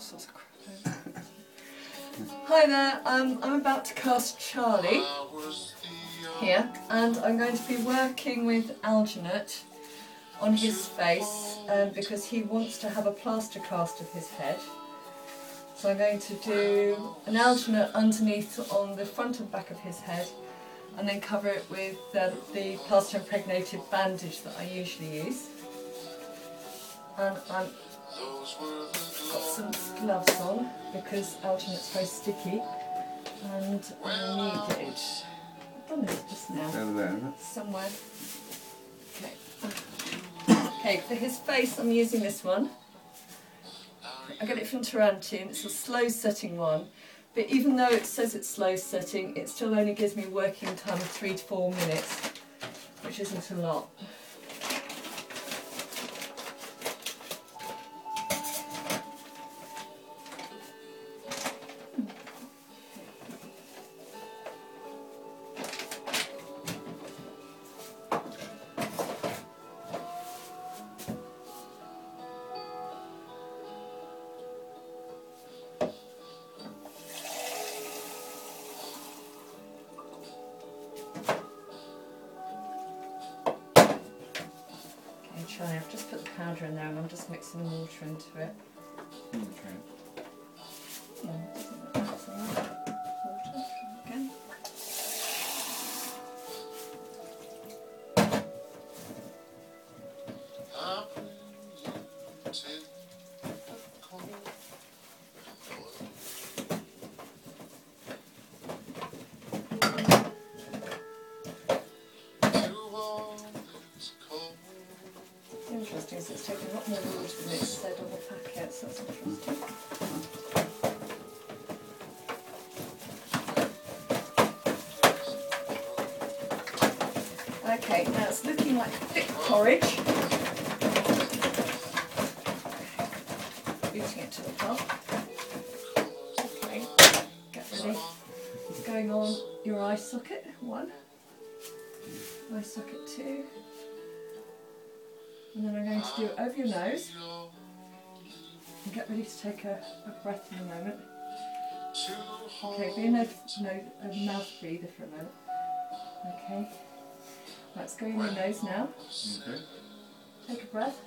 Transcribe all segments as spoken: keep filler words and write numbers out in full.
all sorts of crap. Hi there, um, I'm about to cast Charlie here, and I'm going to be working with alginate on his face um, because he wants to have a plaster cast of his head. So I'm going to do an alginate underneath on the front and back of his head, and then cover it with uh, the plaster impregnated bandage that I usually use. And I've got some gloves on because alginate's very sticky and I need it. I've done this just now. Hello. Somewhere. Okay. Okay, for his face I'm using this one. I got it from Tiranti and it's a slow setting one. But even though it says it's slow setting, it still only gives me working time of three to four minutes, which isn't a lot. I've just put the powder in there and I'm just mixing the water into it. Okay. Yeah, it doesn't look like that. Water again. Interesting, is it's taking a lot more water than it said on the packet, so that's interesting. Okay, now it's looking like thick porridge. Beating it to the top. Okay, get ready. It's going on your eye socket, one. Eye socket, two. And then I'm going to do it over your nose. And get ready to take a, a breath in a moment. Okay, be a nose, nose, a mouth breather for a moment. Okay. Let's go in your nose now. Okay. Take a breath.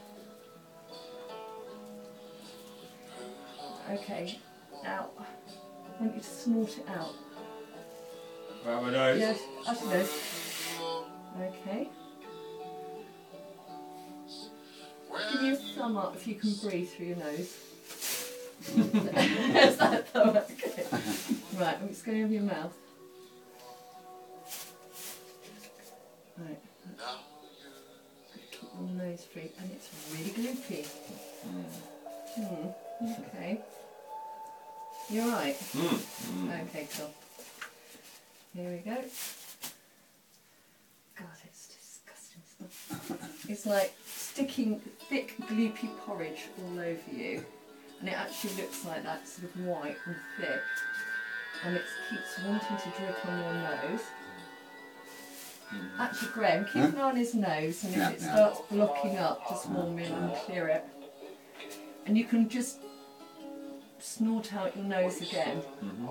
Okay. Now, I want you to snort it out. Out my nose. Yes, out your nose. Okay. Give me a thumb up if you can breathe through your nose. Is that thumb up? Okay. Right, I'm just going over your mouth. Right. Keep your nose free, and it's really gloopy. Mm. Okay. You're right. Mm. Okay, cool. Here we go. God, it's disgusting stuff. It's like sticking thick, gloopy porridge all over you, and it actually looks like that, sort of white and thick, and it keeps wanting to drip on your nose. Mm. Actually, Graham, keep huh? an eye on his nose, and if yeah, it yeah. starts blocking up, just warm it and clear it. And you can just snort out your nose again. Mm-hmm.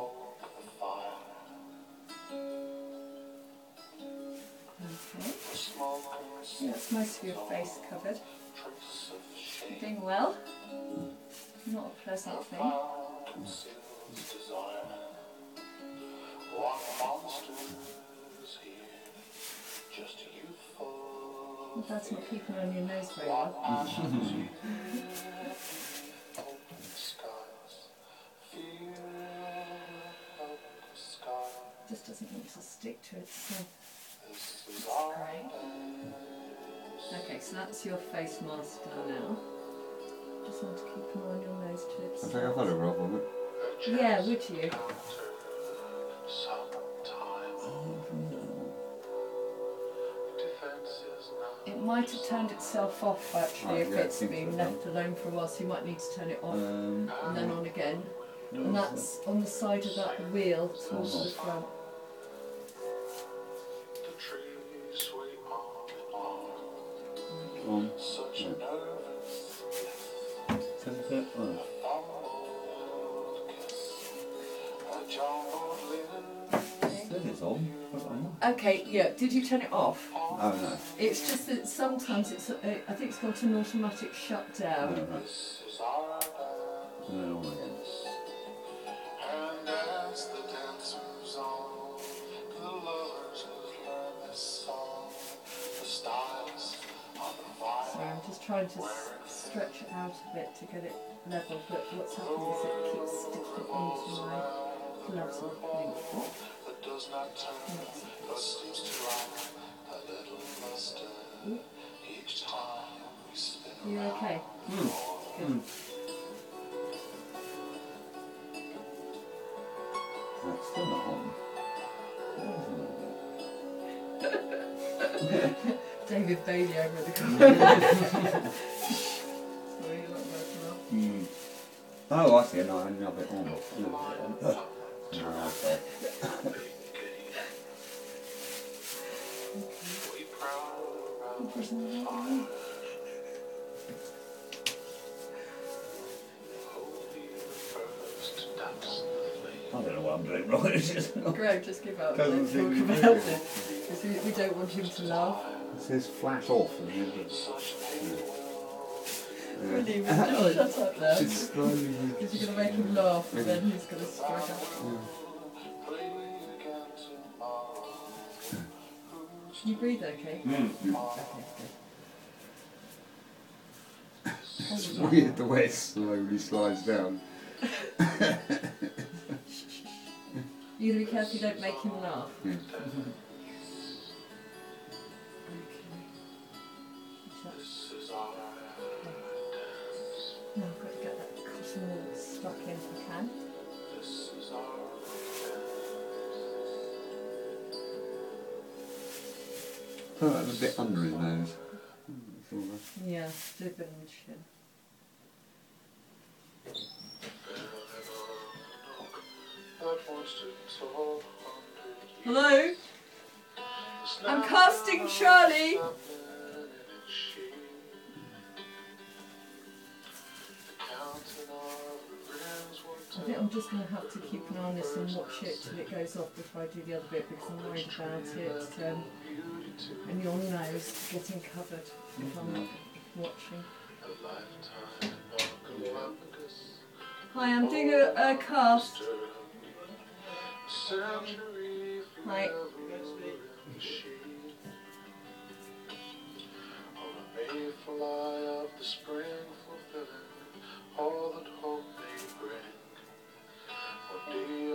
Okay. Yeah, that's most of your face covered. You're doing well. Mm. Not a pleasant thing. Mm. Well, that's not keeping on your nose very well. Just doesn't want to stick to it. So. Great. Okay, so that's your face mask done now. Just want to keep an eye on your nose to it. I think I've had a rub on it. Yeah, would you? It might have turned itself off actually oh, if yeah, it's been so left alone for a while, so you might need to turn it off um, and then on again. No, and that's on the side of that wheel towards oh. the front. On. Yeah. Turn it off. It's on. It's on. Okay, yeah. Did you turn it off? Oh no. It's just that sometimes it's. Uh, I think it's got an automatic shutdown. No, right. And then on again. Sorry, I'm just trying to stretch it out a bit to get it level, but what's happening is it keeps sticking into my gloves and things. You're okay? Mm. Good. Mm. That's still not on. Mm. David Bailey over at the corner. mm. Oh, I see. No, I know a bit on. No, okay. I don't know what I'm doing wrong. Just Greg, just give up. Don't talk about it. Because we, we don't want him to laugh. It says flat off. And really, we just shut up there. Because you're going to make him laugh and then he's going to strike out. Yeah. Can you breathe okay? Mm. Mm. Okay, good. It's weird the way it slowly slides down. You're going to be careful you don't make him laugh. Yeah. Now I've got to get that cotton wool stuck in if I can. Oh, that was a bit under his nose. Yeah, lip and chin. Hello? I'm casting Charlie! I think I'm just going to have to keep an eye on this and watch it till it goes off before I do the other bit because I'm worried about it um, and your nose getting covered if I'm not watching. Hi, I'm doing a, a cast. Hi. All that hope may bring, or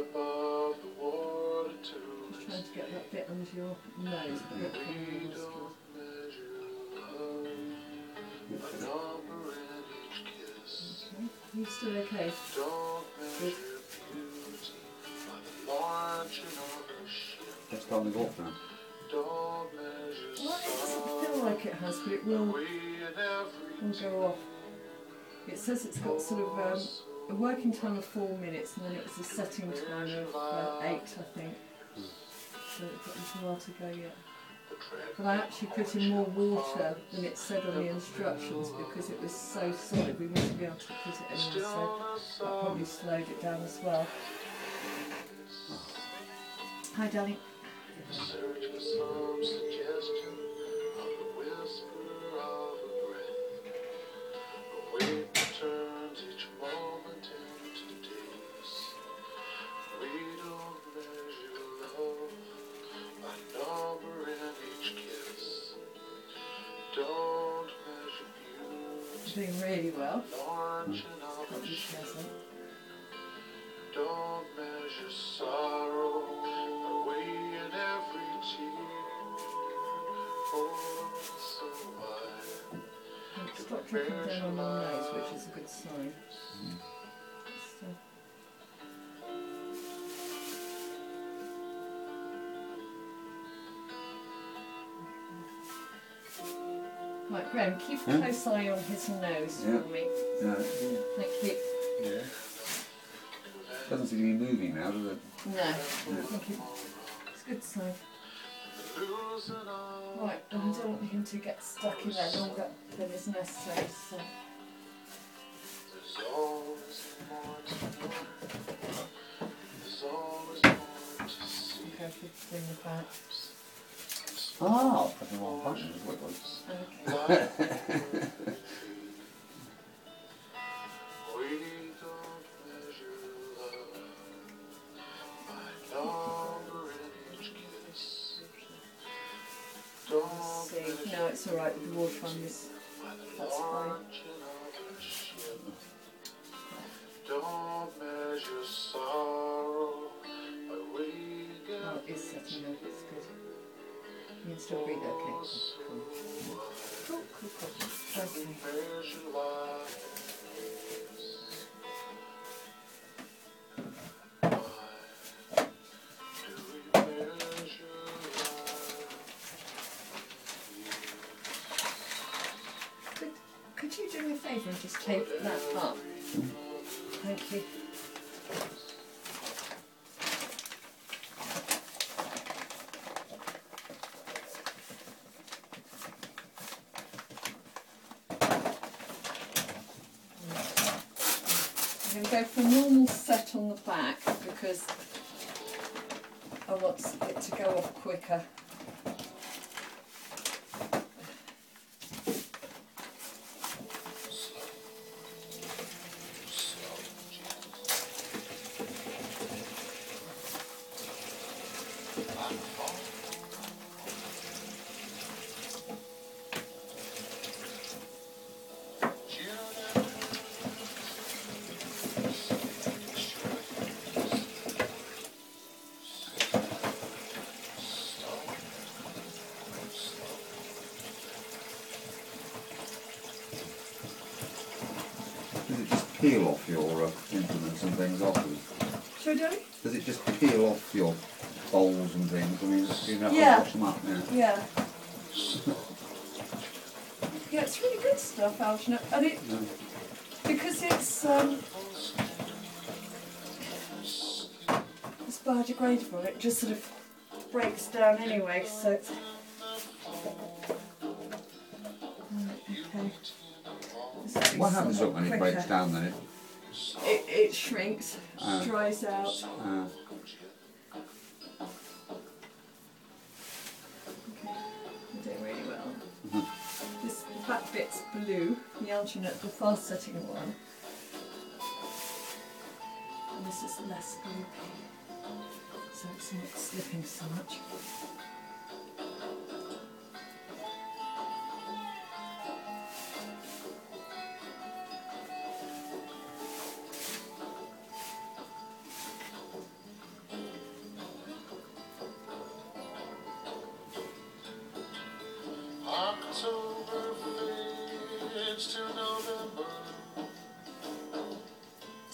above the water to just trying to get that bit under your nose. But we don't measure love by number in each kiss. Okay. You still okay? Don't measure beauty by the margin of a ship. That's time to go off now. Don't measure. Well, it doesn't feel like it has, but it will, will go off. It says it's got sort of um, a working time of four minutes and then it was a setting time of uh, eight, I think. Mm. So it's got a while to go yet. But I actually put in more water than it said on the instructions because it was so solid we wouldn't be able to put it in, so that probably slowed it down as well. Oh. Hi, darling. Doing really well. Mm. It's quite pleasant. Don't measure sorrow away in every tear. Oh, so wide. It's got dripping down on my nose, which is a good sign. Mm. So. Right, Graham, keep a close hmm? eye on his nose for yeah. me. No. Yeah. Thank you. Yeah. Doesn't seem to be moving now, does it? No. Yeah. Thank you. It's a good sign. Right, I don't want him to get stuck in there longer than is necessary, so. There's always more to do. There's always perfect in the pipes. Oh, everyone passes with us. See, no, it's alright with the water on this. That's fine. Don't measure sorrow, but we get oh, it's setting up, it's good. You can still breathe, okay. Cool, cool, cool, cool. Okay. Could, could you do me a favour and just tape that up? Thank you. I'm going to go for a normal set on the back because I want it to go off quicker. Peel off your uh, implements and things afterwards. Shall I do it? Does it just peel off your bowls and things? I mean, just, you know, yeah. Wash them up now. Yeah. Yeah, it's really good stuff, alginate. And it, yeah. Because it's, um, it's biodegradable, it just sort of breaks down anyway, so it's... Okay. What happens when quicker. It breaks down then? It, it, it shrinks, uh, dries out. Uh, okay, I'm doing really well. Mm-hmm. This back bit's blue, the alginate, the fast setting one. And this is less gloopy, so it's not slipping so much.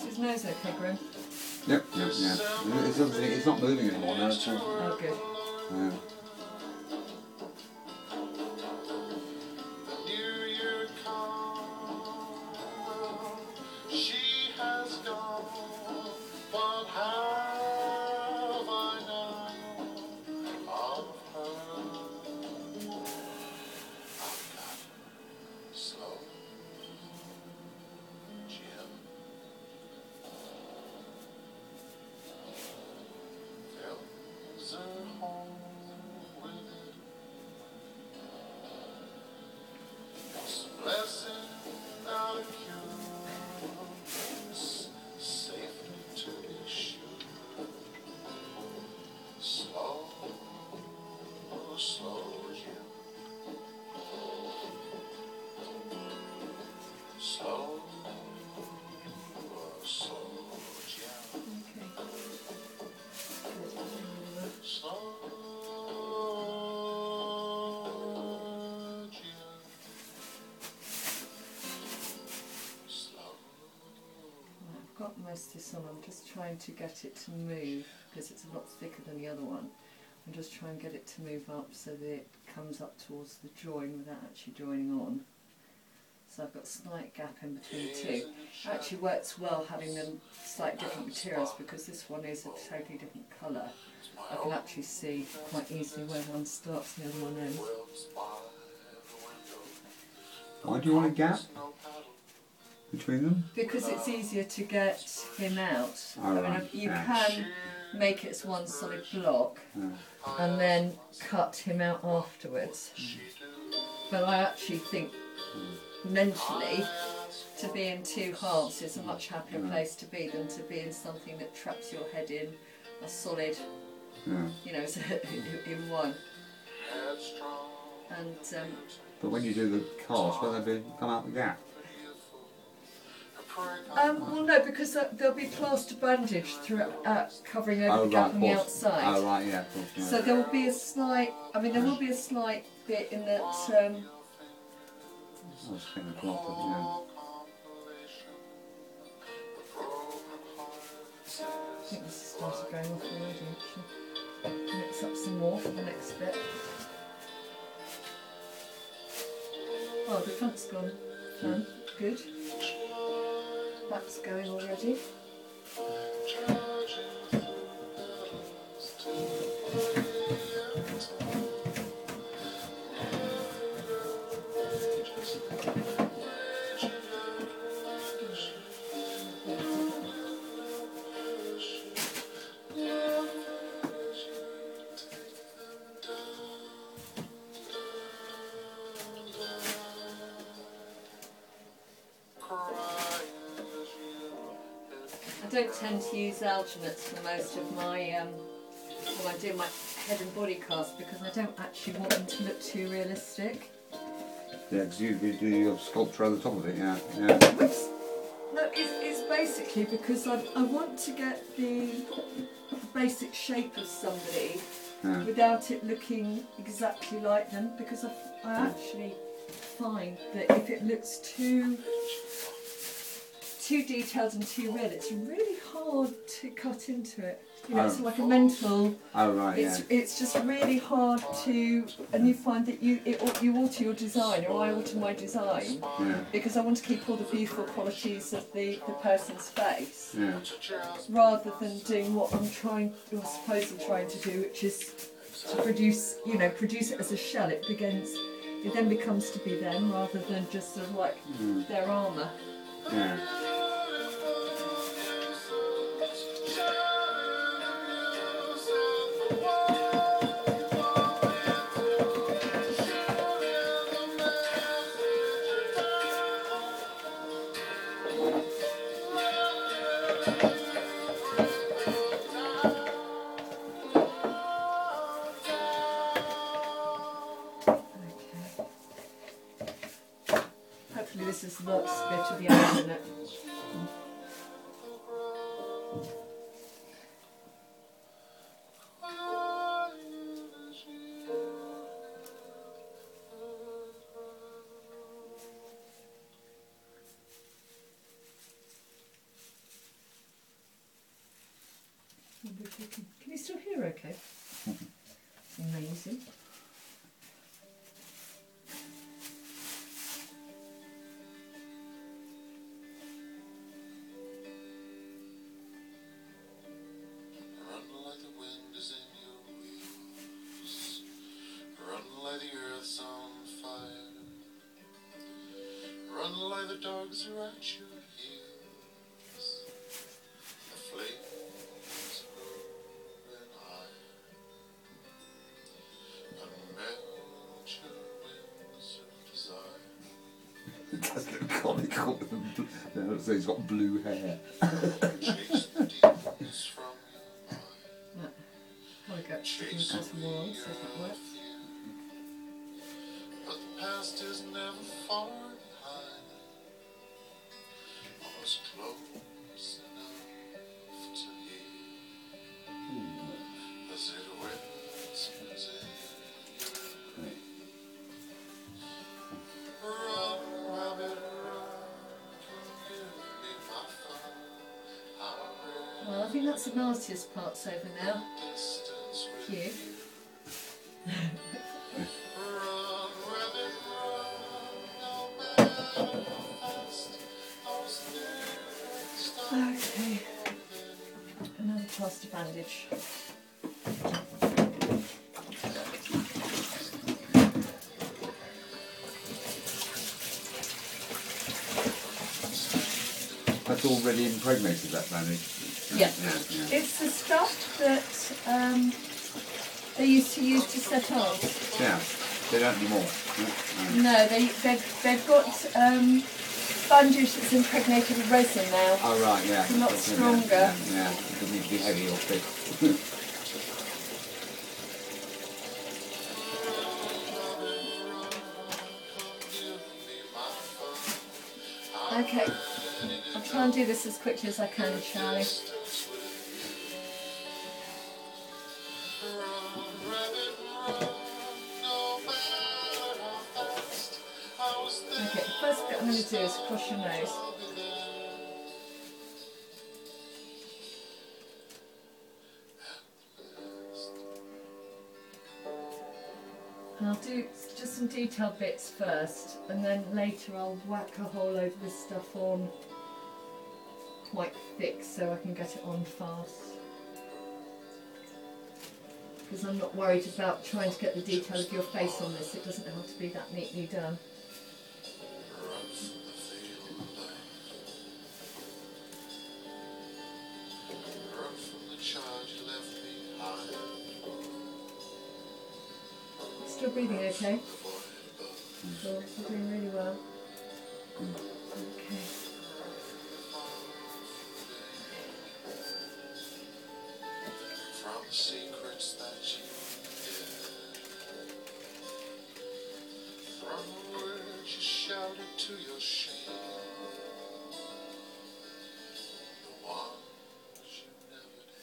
His nose okay, Grim? Yep, yep, yeah. It's, it's not moving anymore now, it's all... Oh, good. Yeah. Most of this on, I'm just trying to get it to move because it's a lot thicker than the other one. I'm just trying to get it to move up so that it comes up towards the drawing without actually joining on. So I've got a slight gap in between the two. It actually works well having them slight different materials because this one is a totally different colour. I can actually see quite easily where one starts and the other one ends. Why do you want a gap? Between them? Because it's easier to get him out. Oh, I mean, right. You yeah. can make it as one solid block, mm. and then cut him out afterwards. Mm. But I actually think mm. mentally, to be in two halves is a much happier mm. place to be than to be in something that traps your head in a solid, mm. you know, in one. And um, but when you do the cast, will they be come out the gap? Um, well, no, because uh, there'll be plaster bandage throughout, uh, covering over oh, the gap right, on the outside. Oh, right, yeah, of course, yeah. So there will be a slight, I mean, there will be a slight bit in that. Um, I was thinking a lot of, yeah. I think this has started going off already, actually. Mix up some more for the next bit. Oh, the front's gone. Hmm. Um, good. That's going already. I don't tend to use alginates for most of my, um, when I do my head and body cast, because I don't actually want them to look too realistic. Yeah, because you do your sculpture over the top of it, yeah. yeah. It's, no, it's, it's basically because I, I want to get the basic shape of somebody yeah. without it looking exactly like them, because I, I actually find that if it looks too... too detailed and too red, it's really hard to cut into it. You know, oh. it's like a mental. Oh right, it's, yeah. It's just really hard to, and you find that you it, you alter your design, or I alter my design, yeah. because I want to keep all the beautiful qualities of the, the person's face, yeah. rather than doing what I'm trying, or supposedly trying to do, which is to produce, you know, produce it as a shell. It begins, it then becomes to be them, rather than just sort of like mm. their armour. Yeah. This is the last bit of the alginate. Can you still hear okay? It's amazing. Dogs are at your heels, the flames grow and high, unmet your winds of desire. It does look comical with him. No, so he's got blue hair. Chase the deepness from your mind. Well, I got chased from the walls, if it works. But the past is never far. Close enough to hear mm. as it whispers in your ear. Run, rabbit, run, give me my fun. Well, I think that's the nastiest part's over now. Cute. Okay, another plaster bandage. That's it's already impregnated, that language. Yeah. Yeah, yeah. It's the stuff that um, they used to use to set off. Yeah, they don't anymore. No, no they, they've, they've got um, sponges that's impregnated with resin now. Oh, right, yeah. It's a lot that's stronger. Yeah, yeah, it doesn't need to be heavy or thick. Okay, I'll try and do this as quickly as I can, Charlie. Okay, first bit I'm going to do is cross your nose. And I'll do just some detailed bits first, and then later I'll whack a hole over this stuff on quite thick so I can get it on fast. Because I'm not worried about trying to get the detail of your face on this, it doesn't have to be that neatly done. You're breathing okay? Mm. You're doing really well. Mm. Okay. From secrets that you hear, from words you shouted to your shame, the ones you never did.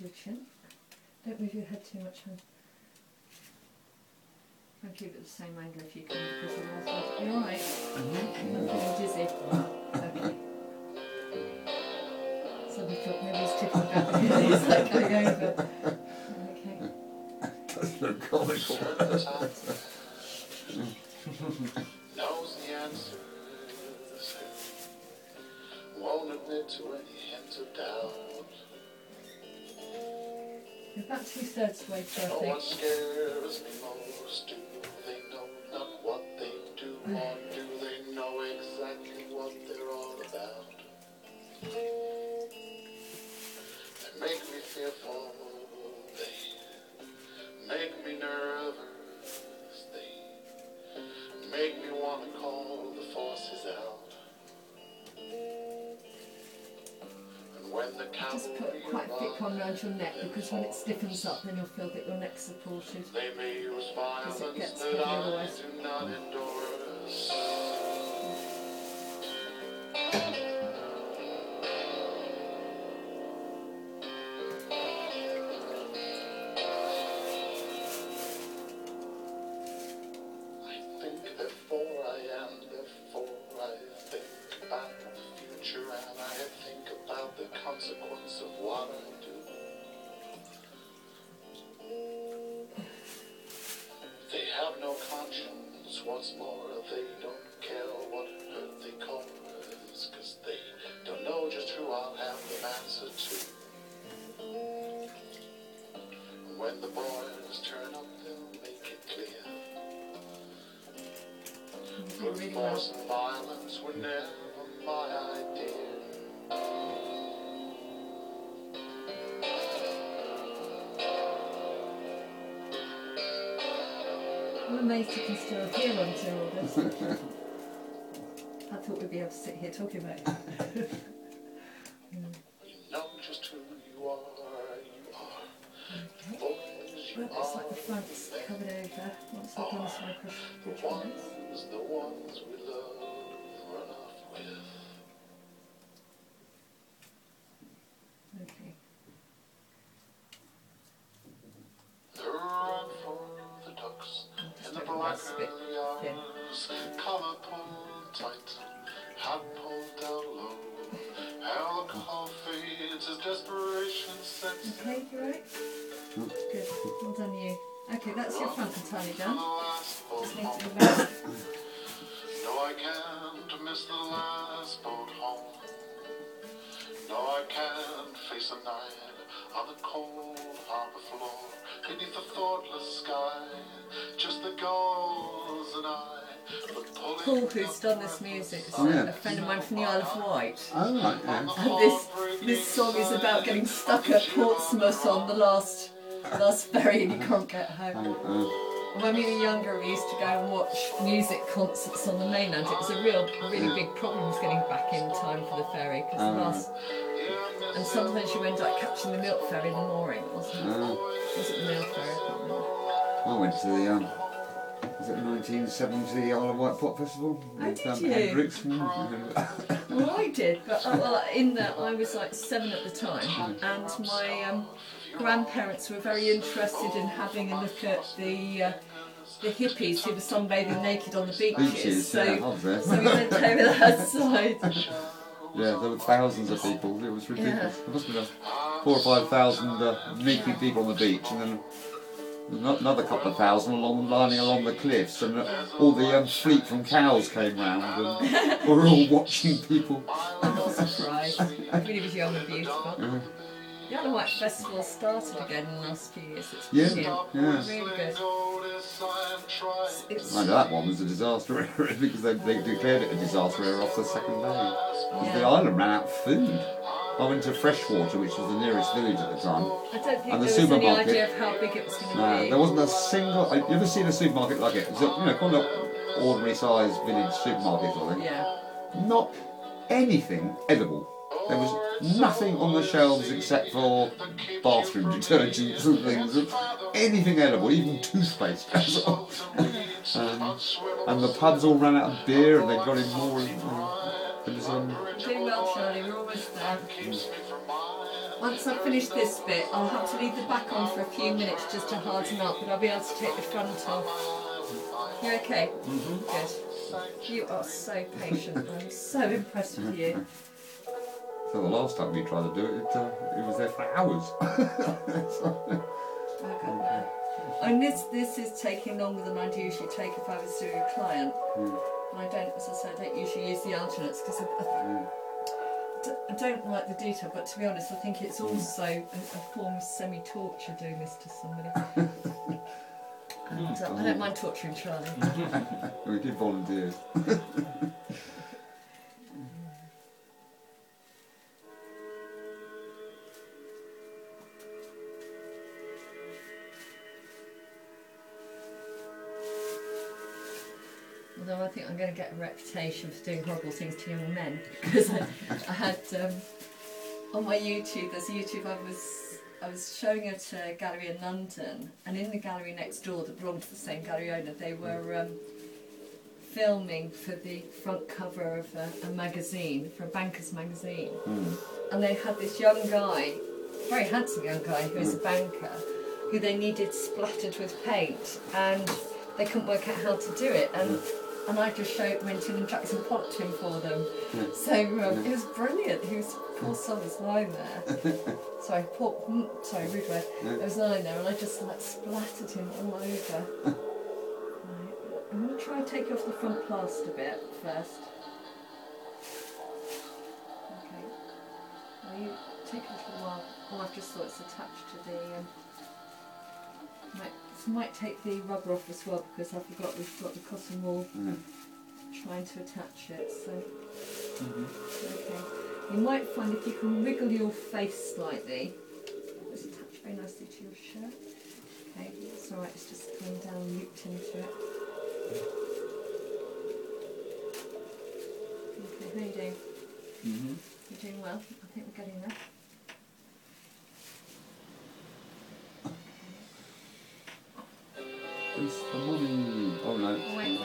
Your chin. Don't move your head too much, hon. I'll keep it the same angle if you can, because otherwise I'll be alright. Mm-hmm. I'm feeling dizzy. Okay. Suddenly felt nobody's tipping back the dizzy, like going over. Okay. That's so comical. Knows the answers. Won't admit to any hints of doubt. You're about two-thirds away, so I think. No one scares me most. Do they know not what they do, or do they know exactly what they're all about? They make me fearful. They make me nervous. They make me want to call the forces out. Just put quite thick one around your neck, because when it stiffens up then you'll feel that your neck's supported. They may use violence that I do not endorse. I think therefore I am, therefore I think about the future, and I think about the consequence of what I do. They have no conscience, what's more, they don't care what hurt they cause, cause they don't know just who I'll have the answer to. When the boys turn up, they'll make it clear. Brute force and violence were never my idea. I'm amazed you can still hear on to all this. I thought we'd be able to sit here talking about it. You know just who you are, you are. Okay. Well, it's like the front's covered over. Once I've done this, my question. The ones, the ones we love, run off with. Okay. desperation sense. Okay, you right? Mm. Good. Well done, you. Okay, that's your front entirely done. Just need to the back. No, I can't miss the last boat home. No, I can't face a night on the cold harbour floor, beneath the thoughtless sky, just the gulls and I. Paul, who's done this music, is oh, yeah. a friend of mine from the Isle of Wight. Oh, right, yeah. And this, this song is about getting stuck at Portsmouth on the last last ferry and you can't get home. When we were younger, we used to go and watch music concerts on the mainland. It was a real, really yeah. big problem was getting back in time for the ferry, because oh, the last... And sometimes you end up catching the milk ferry in the mooring, wasn't it? Oh. Was it the milk ferry? I can't remember. I went to the... Um, was it nineteen seventy Isle of Wight Pop Festival? I did um, you? Well, I did, but uh, well, in that I was like seven at the time, and my um, grandparents were very interested in having a look at the uh, the hippies who were sunbathing naked on the beaches. Beaches, so, yeah, so we went over the outside. Yeah, there were thousands of people. It was ridiculous. Yeah. There must have been four or five thousand uh, naked people on the beach, and then. Another couple of thousand along, lining along the cliffs, and all the um, fleet from cows came round, and we were all watching people. I'm not surprised. I really was young and beautiful. Yeah. The Isle of Wight Festival started again in the last few years. It's yeah, yeah. really good. It's I know that one was a disaster error because they, they declared it a disaster error off the second day. Yeah. The island ran out of food. I went to Freshwater, which was the nearest village at the time. I don't think and the there was supermarket, any idea of how big it was going to no, be. There wasn't a single... I've never seen a supermarket like it. It's a, you know, kind of ordinary-sized village supermarket or thing. Yeah. Not anything edible. There was nothing on the shelves except for bathroom detergents and things. Anything edible, even toothpaste. um, and the pubs all ran out of beer and they got in more... Uh, Um, doing well, Charlie, we're almost there. Once I finish this bit, I'll have to leave the back on for a few minutes just to harden up, but I'll be able to take the front off. You okay? Mm-hmm. Good. You are so patient. I'm so impressed with you. So the last time we tried to do it, it, uh, it was there for hours. Okay. And this, this is taking longer than I'd usually take if I was doing a client. Mm. I don't, as I say, I don't usually use the alternates because I, I, I don't like the detail, but to be honest, I think it's also a, a form of semi-torture doing this to somebody. And, uh, I don't mind torturing Charlie. We did volunteer. Although I think I'm going to get a reputation for doing horrible things to young men, because I, I had um, on my YouTube, there's a YouTube I was I was showing at a gallery in London, and in the gallery next door that belonged to the same gallery owner, they were um, filming for the front cover of a, a magazine, for a banker's magazine, mm. and they had this young guy, very handsome young guy who was a banker, who they needed splattered with paint, and they couldn't work out how to do it, and. Mm. And I just showed, went in and chucked some pot to him for them. Yeah. So um, yeah. it was brilliant. He was, poor son was lying there. sorry, poor, mm, sorry, rude word. Yeah. It was lying there and I just like splattered him all over. Right. I'm going to try and take off the front plaster bit first. Okay. Well, you take it for a while. Oh, I've just thought it's attached to the... Um, Might, might take the rubber off as well because I forgot we've got the cotton wool mm. trying to attach it. So mm-hmm. okay, you might find if you can wiggle your face slightly, it's attached very nicely to your shirt. Okay, it's all right. It's just coming down, looped into it. Okay, how are you doing? Mm-hmm. You're doing well. I think we're getting there. It's the money. Oh no. Wait, wait.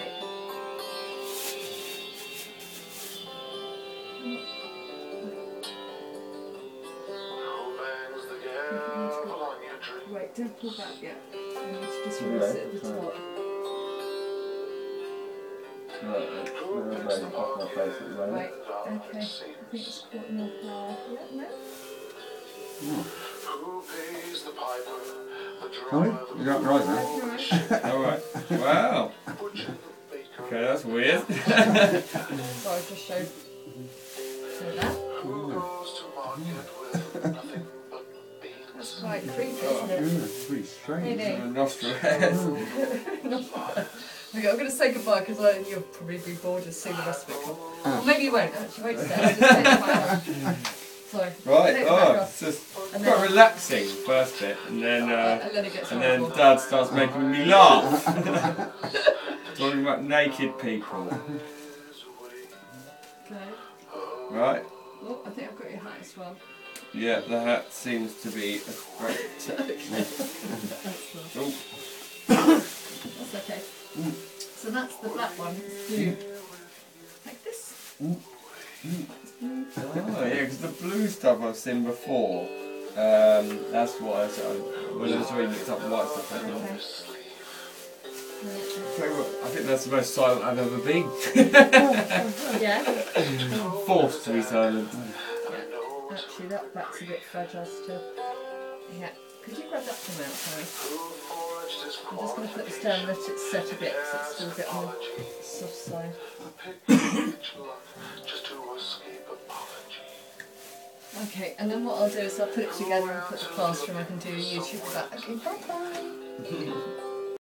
Wait, right, don't pull back yet. I need to just release okay. it at the top. Right, okay. I think it's got enough there. Yeah, no. Oh, you got right now. All right. Wow. Okay, that's weird. So I just showed that. That's quite creepy, isn't it? Yeah, it's pretty strange. I'm going to say goodbye because uh, you'll probably be bored and see the rest of it. Oh. Well, maybe you won't actually. Wait a second. Sorry. Right, oh, it's just and quite then, relaxing, first bit, and then uh, and then, and then Dad starts making me laugh. Talking about naked people. Okay. Right. Oh, I think I've got your hat as well. Yeah, the hat seems to be a great technique. Oh. That's okay. Mm. So that's the black one. Do like this. Mm. Oh yeah, because the blue stuff I've seen before, um, that's what I sort of, when I was reading it up the white stuff. Okay. Okay, well, I think that's the most silent I've ever been. Yeah. Forced to be silent. Yeah. Actually, that back's a bit fragile still. Yeah. Could you grab that from outside? I'm just going to put this down and let it set a bit because it's still a bit on the soft side. Okay, and then what I'll do is I'll put it together and put the plaster and I can do a YouTube for that. Okay, bye bye!